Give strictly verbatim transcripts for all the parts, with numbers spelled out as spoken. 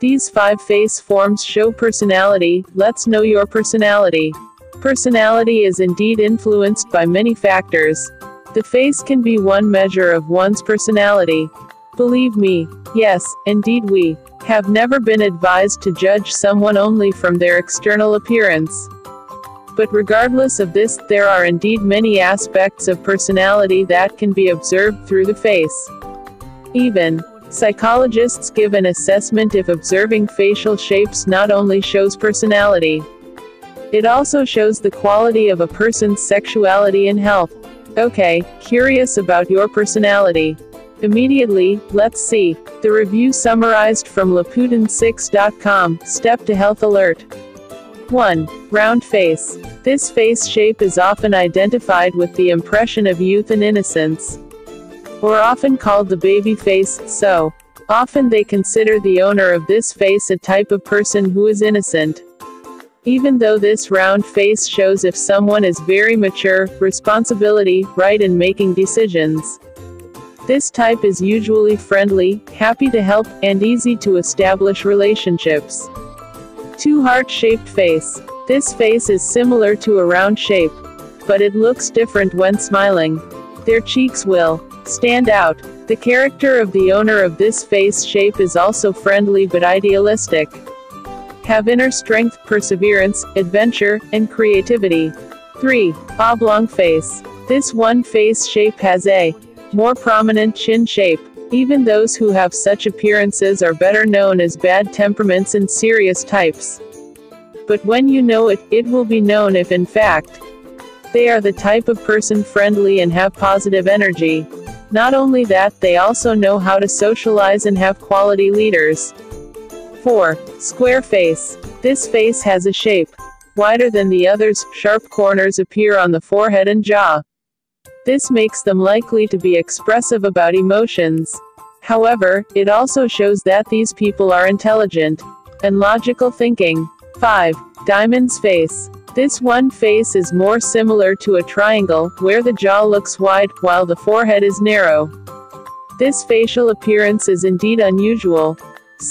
These five face forms show personality. Let's know your personality. Personality is indeed influenced by many factors. The face can be one measure of one's personality. Believe me, yes, indeed we have never been advised to judge someone only from their external appearance. But regardless of this, there are indeed many aspects of personality that can be observed through the face. Even psychologists give an assessment if observing facial shapes not only shows personality, it also shows the quality of a person's sexuality and health. Okay, curious about your personality. Immediately, let's see. The review summarized from Liputan six dot com, Step to Health Alert. one. Round face. This face shape is often identified with the impression of youth and innocence, or often called the baby face, so often they consider the owner of this face a type of person who is innocent. Even though this round face shows if someone is very mature, responsibility, right in making decisions. This type is usually friendly, happy to help, and easy to establish relationships. two. Heart-shaped face. This face is similar to a round shape, but it looks different when smiling. Their cheeks will stand out. The character of the owner of this face shape is also friendly but idealistic. Have inner strength, perseverance, adventure, and creativity. three. Oblong face. This one face shape has a more prominent chin shape. Even those who have such appearances are better known as bad temperaments and serious types. But when you know it, it will be known if in fact they are the type of person friendly and have positive energy. Not only that, they also know how to socialize and have quality leaders. four. Square face. This face has a shape wider than the others. Sharp corners appear on the forehead and jaw. This makes them likely to be expressive about emotions. However, it also shows that these people are intelligent and logical thinking. five. Diamond's face. This one face is more similar to a triangle, where the jaw looks wide, while the forehead is narrow. This facial appearance is indeed unusual,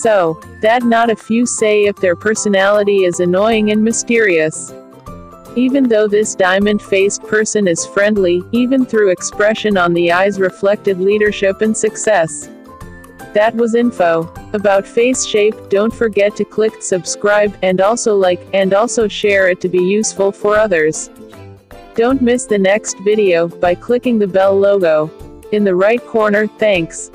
so that not a few say if their personality is annoying and mysterious. Even though this diamond-faced person is friendly, even through expression on the eyes reflected leadership and success. That was info about face shape. Don't forget to click subscribe, and also like, and also share it to be useful for others. Don't miss the next video by clicking the bell logo in the right corner. Thanks.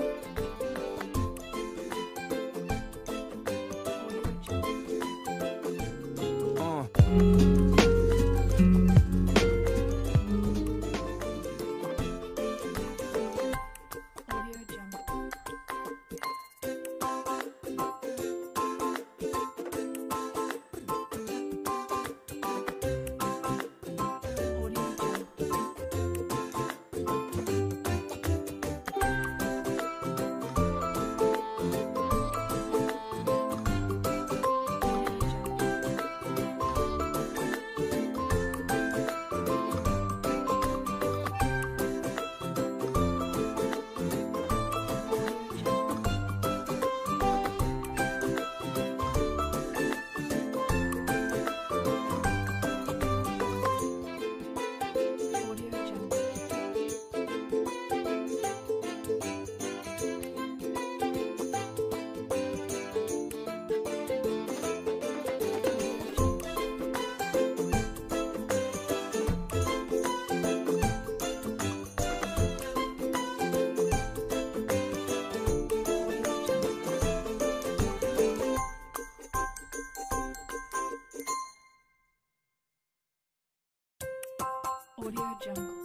Audio Jungle.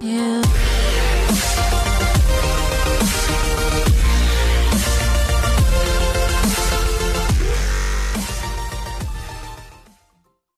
Yeah.